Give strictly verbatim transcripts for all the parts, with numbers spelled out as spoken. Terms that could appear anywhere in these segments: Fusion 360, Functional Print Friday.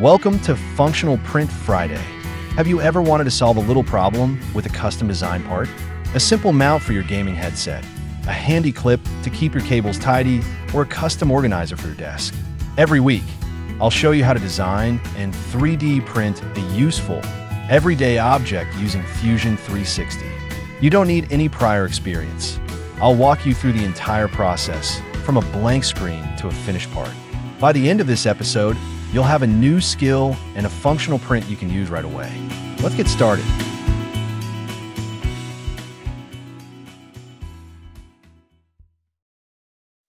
Welcome to Functional Print Friday. Have you ever wanted to solve a little problem with a custom design part? A simple mount for your gaming headset, a handy clip to keep your cables tidy, or a custom organizer for your desk? Every week, I'll show you how to design and three D print a useful, everyday object using Fusion three sixty. You don't need any prior experience. I'll walk you through the entire process, from a blank screen to a finished part. By the end of this episode, you'll have a new skill and a functional print you can use right away. Let's get started.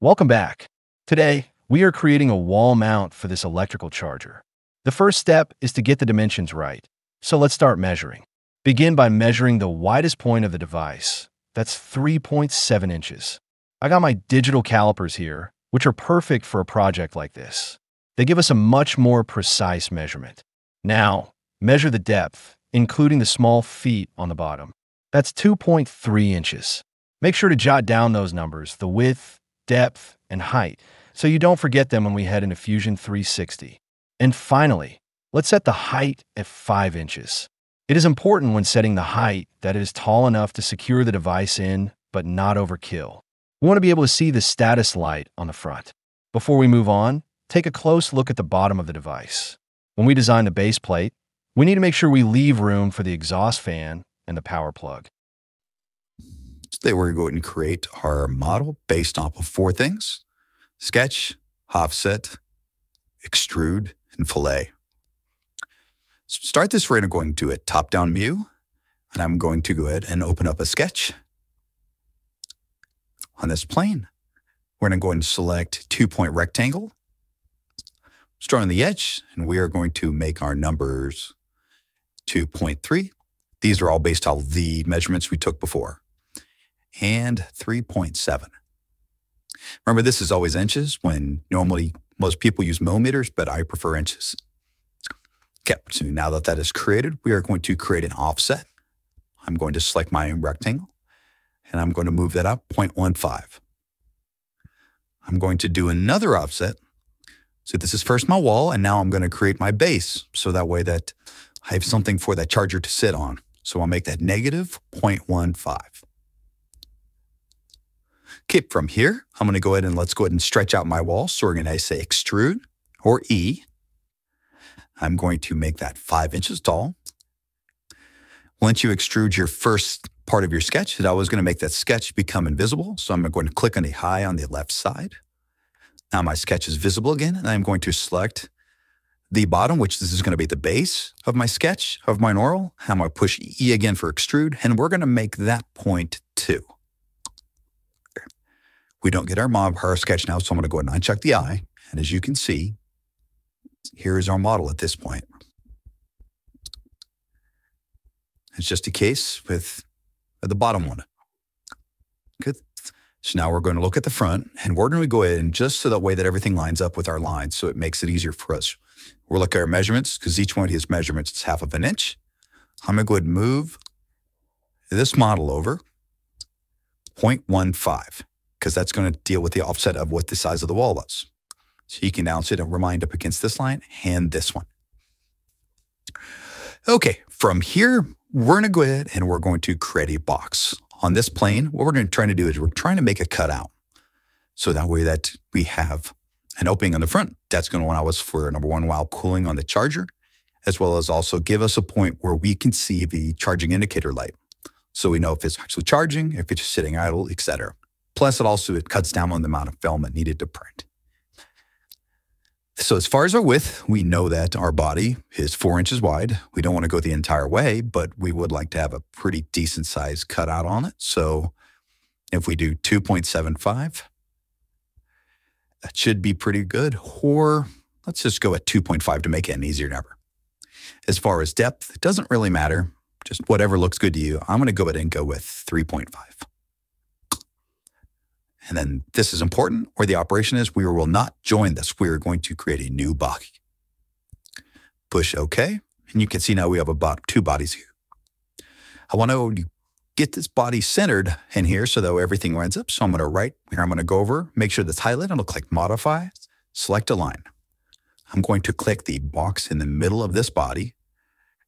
Welcome back. Today, we are creating a wall mount for this electrical charger. The first step is to get the dimensions right, so let's start measuring. Begin by measuring the widest point of the device. That's three point seven inches. I got my digital calipers here, which are perfect for a project like this. They give us a much more precise measurement. Now, measure the depth, including the small feet on the bottom. That's two point three inches. Make sure to jot down those numbers, the width, depth, and height, so you don't forget them when we head into Fusion three sixty. And finally, let's set the height at five inches. It is important when setting the height that it is tall enough to secure the device in, but not overkill. We want to be able to see the status light on the front. Before we move on, take a close look at the bottom of the device. When we design the base plate, we need to make sure we leave room for the exhaust fan and the power plug. Today we're going to create our model based off of four things: sketch, offset, extrude, and fillet. So to start this, we're going to do a top-down view, and I'm going to go ahead and open up a sketch on this plane. We're going to go ahead and select two-point rectangle. Start on the edge, and we are going to make our numbers two point three. These are all based on the measurements we took before. And three point seven. Remember, this is always inches when normally most people use millimeters, but I prefer inches. Okay, so now that that is created, we are going to create an offset. I'm going to select my own rectangle, and I'm going to move that up zero point one five. I'm going to do another offset. So this is first my wall, and now I'm going to create my base, so that way that I have something for that charger to sit on. So I'll make that negative zero point one five. Okay, from here, I'm going to go ahead and let's go ahead and stretch out my wall. So we're going to say extrude, or E. I'm going to make that five inches tall. Once you extrude your first part of your sketch, that I was going to make that sketch become invisible. So I'm going to click on the high on the left side. Now my sketch is visible again, and I'm going to select the bottom, which this is going to be the base of my sketch, of my normal. I'm going to push E again for extrude, and we're going to make that point two. We don't get our mob, our sketch now, so I'm going to go ahead and uncheck the eye. And as you can see, here is our model at this point. It's just a case with the bottom one. Good. So now we're going to look at the front, and we're going to go ahead and just so that way that everything lines up with our lines, so it makes it easier for us. We'll look at our measurements, because each one of these measurements is half of an inch. I'm going to go ahead and move this model over zero point one five, because that's going to deal with the offset of what the size of the wall was. So you can now sit and remind up against this line and this one. Okay, from here, we're going to go ahead and we're going to create a box. On this plane, what we're going to try to do is we're trying to make a cutout. So that way that we have an opening on the front. That's going to allow us for number one, while cooling on the charger, as well as also give us a point where we can see the charging indicator light. So we know if it's actually charging, if it's just sitting idle, et cetera. Plus it also, it cuts down on the amount of filament needed to print. So as far as our width, we know that our body is four inches wide. We don't want to go the entire way, but we would like to have a pretty decent size cutout on it. So if we do two point seven five, that should be pretty good. Or let's just go at two point five to make it an easier number. As far as depth, it doesn't really matter. Just whatever looks good to you. I'm going to go ahead and go with three point five. And then this is important, or the operation is we will not join this. We are going to create a new body. Push OK. And you can see now we have about two bodies here. I want to get this body centered in here so that everything lines up. So I'm going to right here. I'm going to go over, make sure that's highlighted. I'll click Modify, select a line. I'm going to click the box in the middle of this body.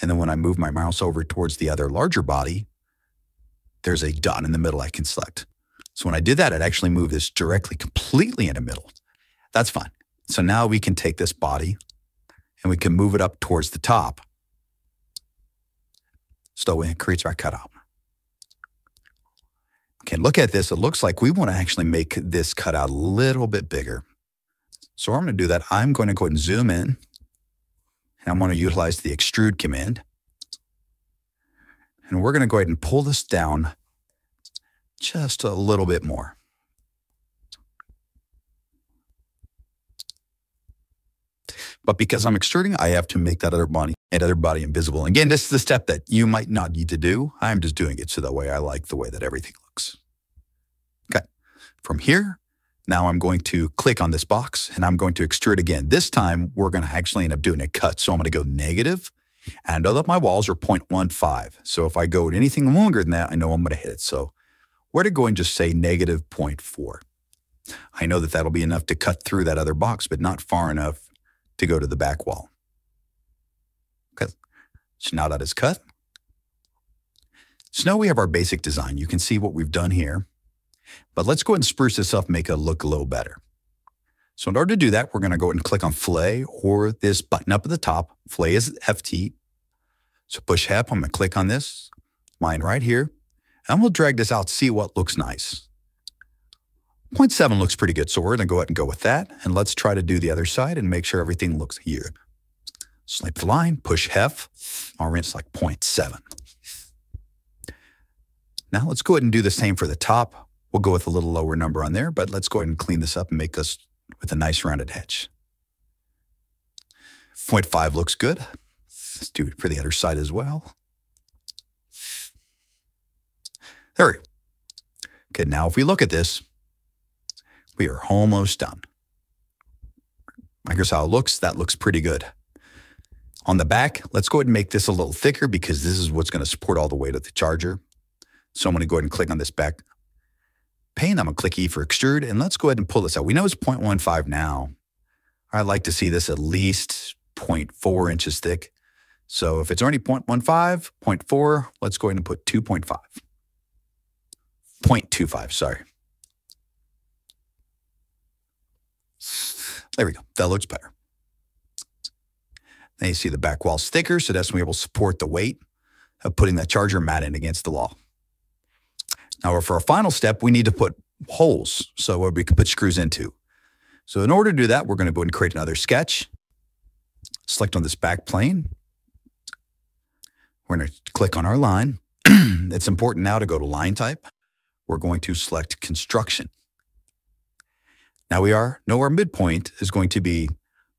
And then when I move my mouse over towards the other larger body, there's a dot in the middle I can select. So when I did that, it actually moved this directly completely in the middle. That's fine. So now we can take this body and we can move it up towards the top. So it creates our cutout. Okay, look at this. It looks like we want to actually make this cutout a little bit bigger. So I'm going to do that. I'm going to go ahead and zoom in. And I'm going to utilize the extrude command. And we're going to go ahead and pull this down just a little bit more. But because I'm extruding, I have to make that other body and other body invisible. Again, this is the step that you might not need to do. I'm just doing it so that way I like the way that everything looks. Okay. From here, now I'm going to click on this box and I'm going to extrude again. This time we're going to actually end up doing a cut. So I'm going to go negative, and I know that my walls are zero point one five. So if I go anything longer than that, I know I'm going to hit it. So we're going to go and just say negative zero point four. I know that that'll be enough to cut through that other box, but not far enough to go to the back wall. Okay. So now that is cut. So now we have our basic design. You can see what we've done here. But let's go ahead and spruce this up, make it look a little better. So in order to do that, we're going to go ahead and click on fillet or this button up at the top. Fillet is F T. So push F. I'm going to click on this line right here. And we'll drag this out, see what looks nice. zero point seven looks pretty good. So we're going to go ahead and go with that. And let's try to do the other side and make sure everything looks here. Select the line, push F. Our rent's like zero point seven. Now let's go ahead and do the same for the top. We'll go with a little lower number on there, but let's go ahead and clean this up and make this with a nice rounded edge. zero point five looks good. Let's do it for the other side as well. There we go. Okay, now if we look at this, we are almost done. Here's how it looks. That looks pretty good. On the back, let's go ahead and make this a little thicker because this is what's going to support all the weight of the charger. So I'm going to go ahead and click on this back pane. I'm going to click E for extrude, and let's go ahead and pull this out. We know it's zero point one five now. I like to see this at least zero point four inches thick. So if it's already zero point one five, zero point four, let's go ahead and put two point five. zero point two five, sorry. There we go. That looks better. Now you see the back wall's thicker, so that's when we will support the weight of putting that charger mat in against the wall. Now for our final step, we need to put holes so where we can put screws into. So in order to do that, we're going to go and create another sketch. Select on this back plane. We're going to click on our line. It's important now to go to line type. We're going to select construction. Now we are, no, our midpoint is going to be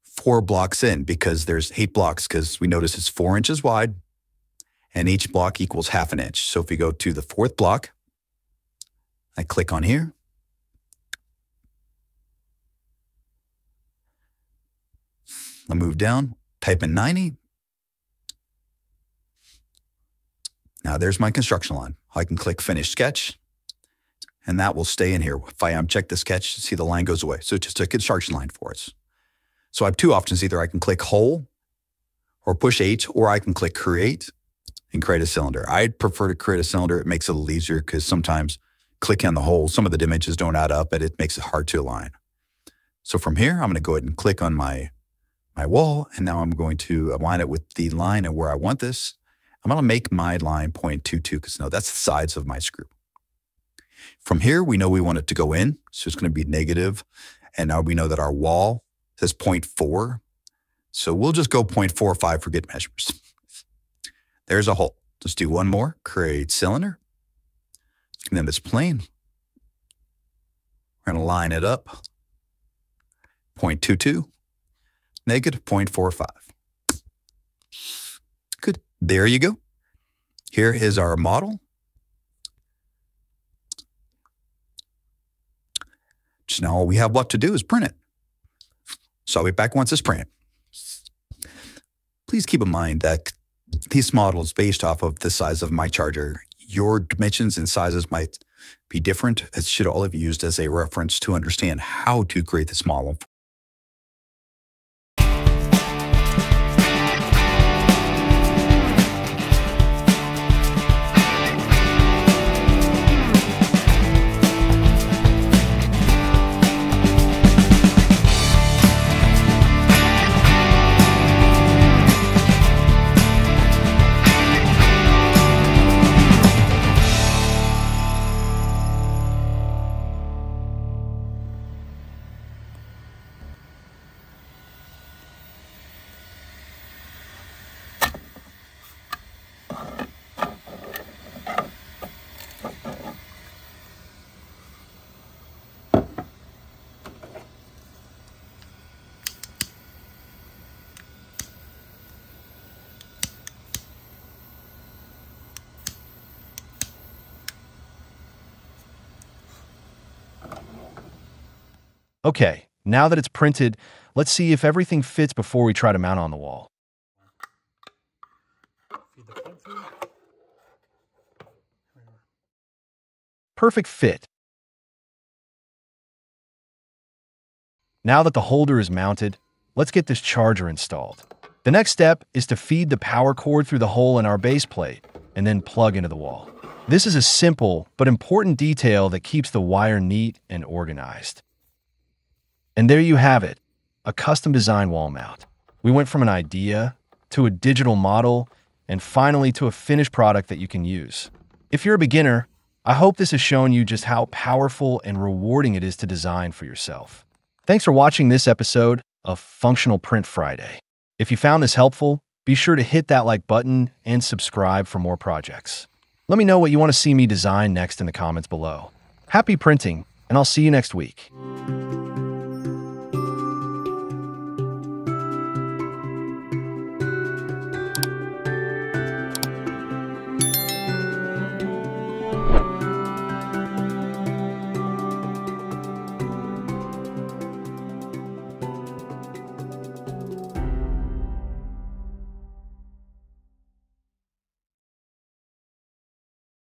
four blocks in because there's eight blocks because we notice it's four inches wide and each block equals half an inch. So if we go to the fourth block, I click on here. I move down, type in ninety. Now there's my construction line. I can click finish sketch. And that will stay in here. If I uncheck the sketch, see the line goes away. So it's just a construction line for us. So I have two options. Either I can click hole or push H, or I can click create and create a cylinder. I'd prefer to create a cylinder. It makes it a little easier because sometimes clicking on the hole, some of the dimensions don't add up and it makes it hard to align. So from here, I'm going to go ahead and click on my, my wall. And now I'm going to align it with the line and where I want this. I'm going to make my line zero point two two because no, that's the size of my screw. From here, we know we want it to go in, so it's going to be negative. And now we know that our wall says zero point four. So we'll just go zero point four five for good measures. There's a hole. Let's do one more. Create cylinder. And then this plane. We're going to line it up. zero point two two. Negative zero point four five. Good. There you go. Here is our model. So now all we have left to do is print it. So I'll be back once it's printed. Please keep in mind that this model is based off of the size of my charger. Your dimensions and sizes might be different. It should all have used as a reference to understand how to create this model. Okay, now that it's printed, let's see if everything fits before we try to mount on the wall. Perfect fit. Now that the holder is mounted, let's get this charger installed. The next step is to feed the power cord through the hole in our base plate and then plug into the wall. This is a simple but important detail that keeps the wire neat and organized. And there you have it, a custom design wall mount. We went from an idea to a digital model and finally to a finished product that you can use. If you're a beginner, I hope this has shown you just how powerful and rewarding it is to design for yourself. Thanks for watching this episode of Functional Print Friday. If you found this helpful, be sure to hit that like button and subscribe for more projects. Let me know what you want to see me design next in the comments below. Happy printing, and I'll see you next week.